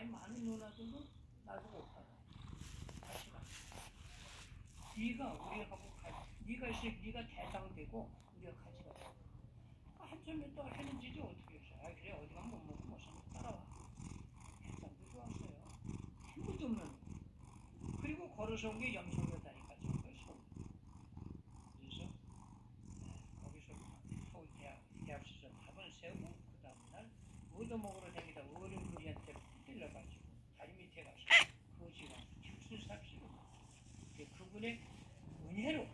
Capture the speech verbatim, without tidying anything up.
나이 많은 누나들도 나보고 오빠다. 아시라. 네가 우리하고 같이, 네가 있으니 네가 대장되고 우리가 같이 가자. 아, 한참에 또 하는 짓이 어떻게 했어요? 아, 그래, 어디 가면 못 먹고 못 사면 따라와. 대장도 좋았어요. 아무도 없는. 그리고 걸어서 온 게 염소를 다니까 저걸 소. 그래서 네, 거기서 서울 대학, 대학 시절 밥을 세우고 그 다음날 얻어먹으러 다니다 어른들이한테 찔러가지고 다리 밑에 가서 거지가 죽순 삽시고 그분의 은혜로